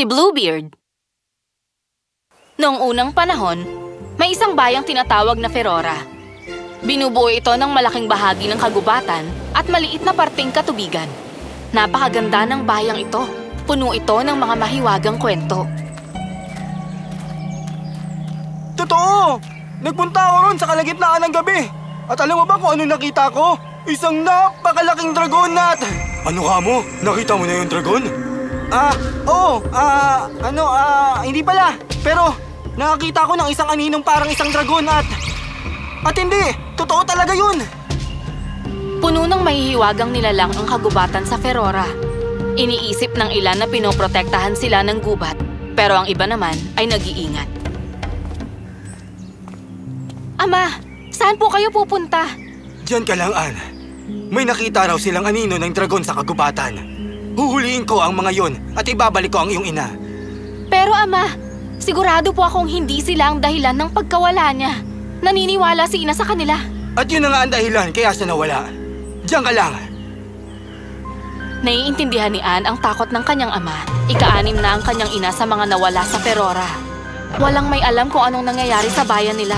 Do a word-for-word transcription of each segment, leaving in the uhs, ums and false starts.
si Bluebeard. Noong unang panahon, may isang bayang tinatawag na Ferora. Binubuo ito ng malaking bahagi ng kagubatan at maliit na parteng katubigan. Napakaganda ng bayang ito. Puno ito ng mga mahiwagang kwento. Totoo! Nagpunta ako ron sa kalagitnaan ng gabi. At alam mo ba kung ano nakita ko? Isang napakalaking dragon at... Ano ka mo? Nakita mo na yung dragon? Ah, oo. Ah, ano, ah, hindi pala. Pero nakakita ko ng isang aninong parang isang dragon at... At hindi, totoo talaga yun. Puno ng mahihiwagang nilalang ang kagubatan sa Ferora. Iniisip ng ilan na pinoprotektahan sila ng gubat. Pero ang iba naman ay nag-iingat. Ama! Saan po kayo pupunta? Diyan ka lang, Anne. May nakita raw silang anino ng dragon sa kagubatan. Huhuliin ko ang mga yon at ibabalik ko ang iyong ina. Pero ama, sigurado po akong hindi sila ang dahilan ng pagkawala niya. Naniniwala si ina sa kanila. At yun na nga ang dahilan kaya siya nawala. Diyan ka lang. Naiintindihan ni Anne ang takot ng kanyang ama. Ika-anim na ang kanyang ina sa mga nawala sa Ferora. Walang may alam kung anong nangyayari sa bayan nila.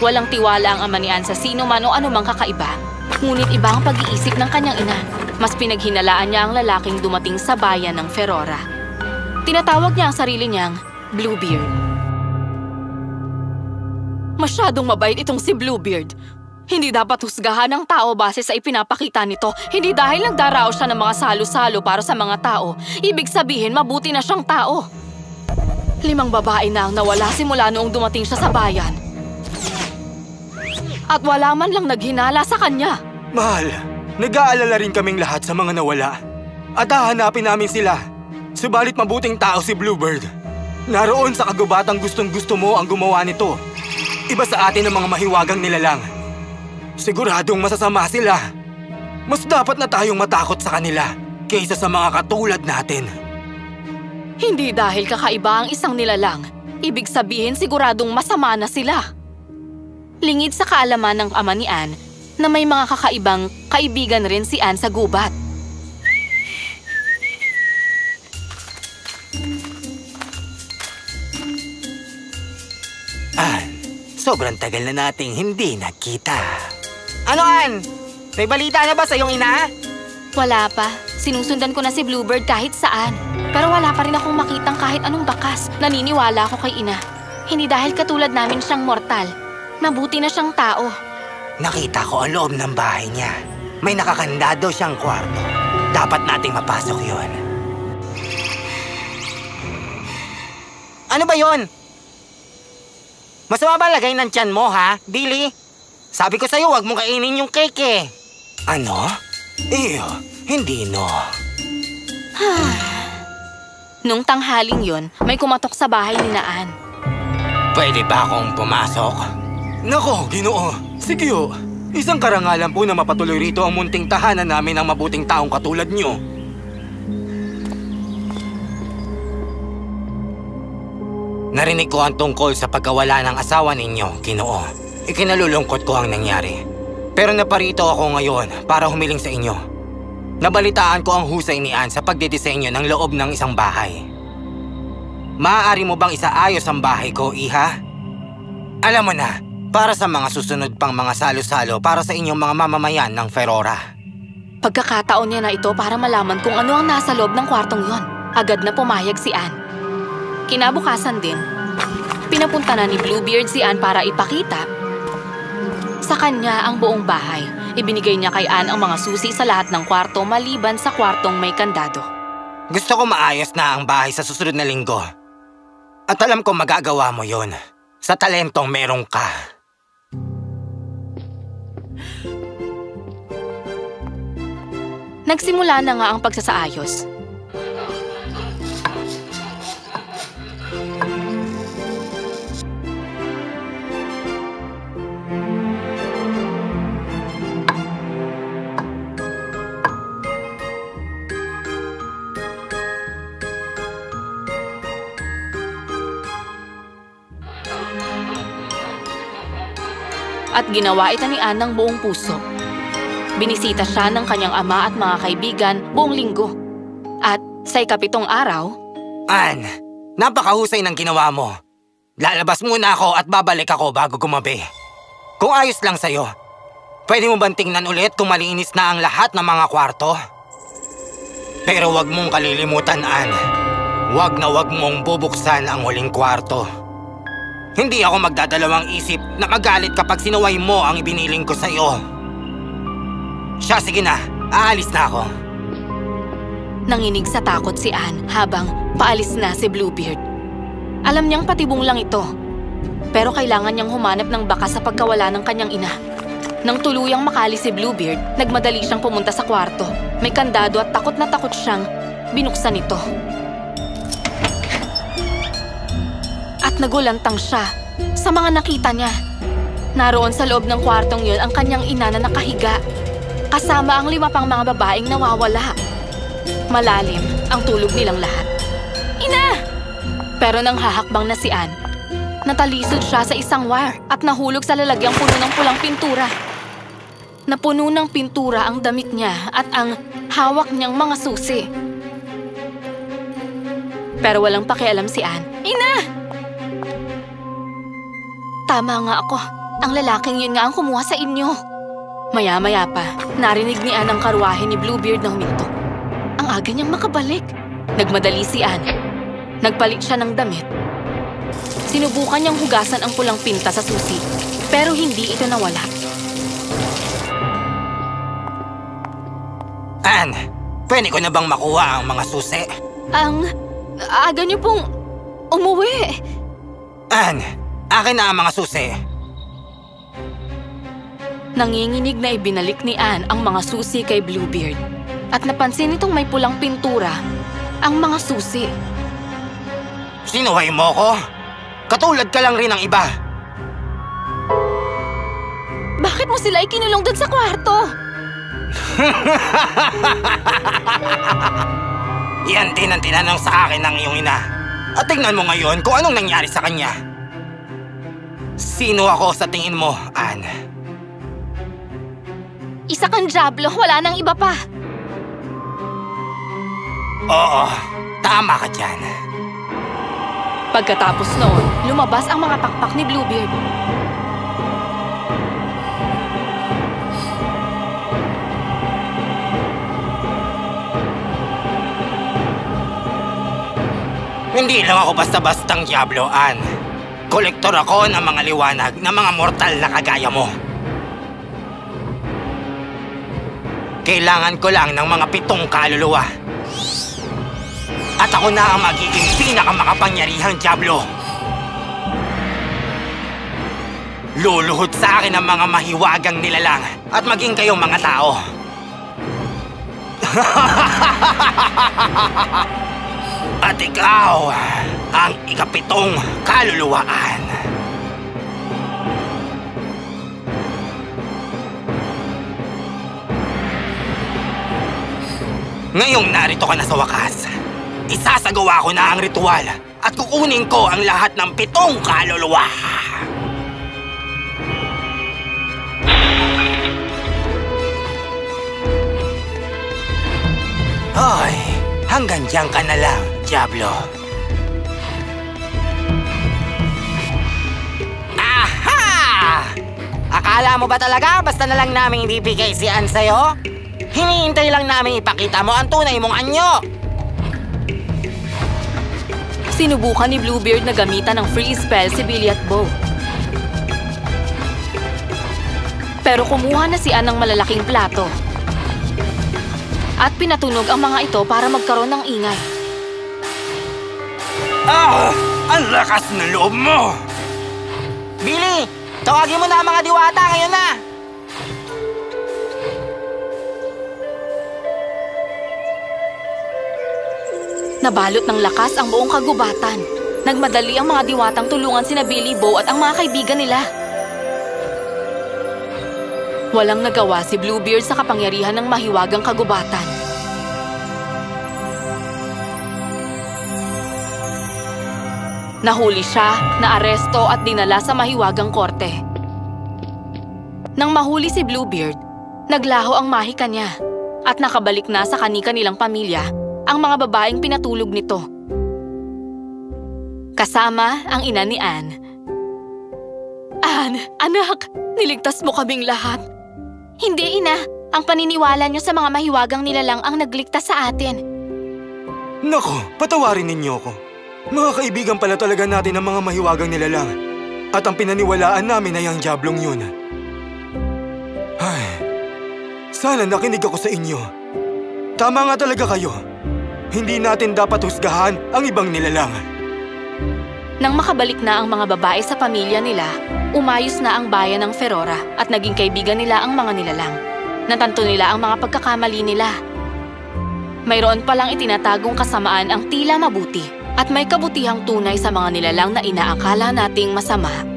Walang tiwala ang ama ni Anne sa sino man o anumang kakaiba. Ngunit iba ang pag-iisip ng kanyang ina. Mas pinaghinalaan niya ang lalaking dumating sa bayan ng Ferora. Tinatawag niya ang sarili niyang Bluebeard. Masyadong mabait itong si Bluebeard. Hindi dapat husgahan ng tao base sa ipinapakita nito. Hindi dahil nagdarao siya ng mga salo-salo para sa mga tao. Ibig sabihin mabuti na siyang tao. Limang babae na ang nawala simula noong dumating siya sa bayan. At wala man lang naghinala sa kanya. Mahal, nag-aalala rin kaming lahat sa mga nawala. At hahanapin namin sila. Subalit mabuting tao si Bluebeard. Naroon sa kagubatang gustong-gusto mo ang gumawa nito. Iba sa atin ang mga mahiwagang nilalang. Siguradong masasama sila. Mas dapat na tayong matakot sa kanila kaysa sa mga katulad natin. Hindi dahil kakaiba ang isang nilalang. Ibig sabihin siguradong masama na sila. Lingid sa kaalaman ng ama ni Anne na may mga kakaibang kaibigan rin si Anne sa gubat. Anne, sobrang tagal na nating hindi nakita. Ano, Anne? May balita na ba sa iyong ina? Wala pa. Sinusundan ko na si Bluebeard kahit saan. Pero wala pa rin akong makitang kahit anong bakas. Naniniwala ako kay ina. Hindi dahil katulad namin siyang mortal. Mabuti na siyang tao. Nakita ko ang loob ng bahay niya. May nakakandado siyang kwarto. Dapat nating mapasok yun. Ano ba yun? Masama ba lagay ng tiyan mo, ha, Billy? Sabi ko sa'yo, huwag mong kainin yung cake, eh. Ano? Iyo, hindi no. Nung tanghaling yun, may kumatok sa bahay ni Naan. Pwede ba akong pumasok? Nako, Ginoo! Sige o! Isang karangalan po na mapatuloy rito ang munting tahanan namin ng mabuting taong katulad niyo. Narinig ko ang tungkol sa pagkawala ng asawa ninyo, Ginoo. Ikinalulungkot ko ang nangyari. Pero naparito ako ngayon para humiling sa inyo. Nabalitaan ko ang husay ni Anne sa pagdidisenyo ng loob ng isang bahay. Maaari mo bang isaayos ang bahay ko, Iha? Alam mo na! Para sa mga susunod pang mga salo-salo para sa inyong mga mamamayan ng Ferora. Pagkakataon niya na ito para malaman kung ano ang nasa loob ng kwartong yon. Agad na pumayag si Anne. Kinabukasan din, pinapunta na ni Bluebeard si Anne para ipakita sa kanya ang buong bahay. Ibinigay niya kay Anne ang mga susi sa lahat ng kwarto maliban sa kwartong may kandado. Gusto ko maayos na ang bahay sa susunod na linggo. At alam ko magagawa mo yon. Sa talentong meron ka. Nagsimula na nga ang pagsasaayos. At ginawa ito ni Anne ng buong puso. Binisita siya ng kanyang ama at mga kaibigan buong linggo. At sa ikapitong araw, Anne, napakahusay ng ginawa mo. Lalabas muna ako at babalik ako bago gumabi. Kung ayos lang sa'yo, pwede mo bang tingnan ulit kung malinis na ang lahat ng mga kwarto? Pero huwag mong kalilimutan, Anne. Huwag na huwag mong bubuksan ang huling kwarto. Hindi ako magdadalawang isip na magalit kapag sinuway mo ang ibiniling ko sa'yo. Siya, sige na. Aalis na ako. Nanginig sa takot si Anne habang paalis na si Bluebeard. Alam niyang patibong lang ito. Pero kailangan niyang humanap ng baka sa pagkawala ng kanyang ina. Nang tuluyang makali si Bluebeard, nagmadali siyang pumunta sa kwarto. May kandado at takot na takot siyang binuksan ito. At nagulantang siya sa mga nakita niya. Naroon sa loob ng kwartong yun ang kanyang ina na nakahiga. Kasama ang lima pang mga babaeng nawawala. Malalim ang tulog nilang lahat. Ina! Pero nang hahakbang na si Anne, natalisod siya sa isang wire at nahulog sa lalagyang puno ng pulang pintura. Napuno ng pintura ang damit niya at ang hawak niyang mga susi. Pero walang pakialam si Anne. Ina! Tama nga ako. Ang lalaking yun nga ang kumuha sa inyo. Maya-maya pa, narinig ni Anne ang karwahe ni Bluebeard na huminto. Aga niyang makabalik. Nagmadali si Anne. Nagpalit siya ng damit. Sinubukan niyang hugasan ang pulang pinta sa susi, pero hindi ito nawala. Anne, pwede ko na bang makuha ang mga susi? Ang aga niyo pong umuwi. Anne, akin na ang mga susi. Nanginginig na ibinalik ni Anne ang mga susi kay Bluebeard. At napansin itong may pulang pintura ang mga susi. Sinuhay mo ko? Katulad ka lang rin ng iba. Bakit mo sila ikinulong doon sa kwarto? Yan din ang tinanong sa akin ng iyong ina. At tingnan mo ngayon kung anong nangyari sa kanya. Sino ako sa tingin mo, Anne? Isa kang dyablo, wala nang iba pa. Oo, tama ka dyan. Pagkatapos noon, lumabas ang mga pakpak ni Bluebeard. Hindi lang ako basta-bastang dyablo, Anne. Kolektor ako ng mga liwanag ng mga mortal na kagaya mo. Kailangan ko lang ng mga pitong kaluluwa. At ako na ang magiging pinakamakapangyarihang dyablo. Luluhod sa akin ang mga mahiwagang nilalang at maging kayong mga tao. At ikaw ang ikapitong kaluluwaan. Ngayong narito ka na sa wakas, isasagawa ko na ang ritual at kukunin ko ang lahat ng pitong kaluluwa. Hoy, hanggang diyan ka na lang, dyablo. Aha! Akala mo ba talaga basta na lang namin ibibigay si Anne sa'yo? Hinihintay lang namin ipakita mo ang tunay mong anyo. Sinubukan ni Bluebeard na gamitan ng free spell si Billy at Bo. Pero kumuha na si Anne ng malalaking plato. At pinatunog ang mga ito para magkaroon ng ingay. Ah! Ang lakas ng loob mo! Billy! Tawagin mo na ang mga diwata ngayon na! Nabalot ng lakas ang buong kagubatan. Nagmadali ang mga diwatang tulungan sina Billy, Bo at ang mga kaibigan nila. Walang nagawa si Bluebeard sa kapangyarihan ng mahiwagang kagubatan. Nahuli siya, naaresto at dinala sa mahiwagang korte. Nang mahuli si Bluebeard, naglaho ang mahika niya at nakabalik na sa kani-kanilang pamilya ang mga babaeng pinatulog nito. kasama ang ina ni Anne. Anne, anak! Niligtas mo kaming lahat. Hindi, ina. Ang paniniwala niyo sa mga mahiwagang nilalang ang nagligtas sa atin. Nako, patawarin ninyo ko. Mga kaibigan pala talaga natin ang mga mahiwagang nilalang. At ang pinaniwalaan namin ay ang diablong yun. Ay, sana nakinig ako sa inyo. Tama nga talaga kayo. Hindi natin dapat husgahan ang ibang nilalang. Nang makabalik na ang mga babae sa pamilya nila, umayos na ang bayan ng Ferora at naging kaibigan nila ang mga nilalang. Natanto nila ang mga pagkakamali nila. Mayroon palang itinatagong kasamaan ang tila mabuti at may kabutihang tunay sa mga nilalang na inaakala nating masama.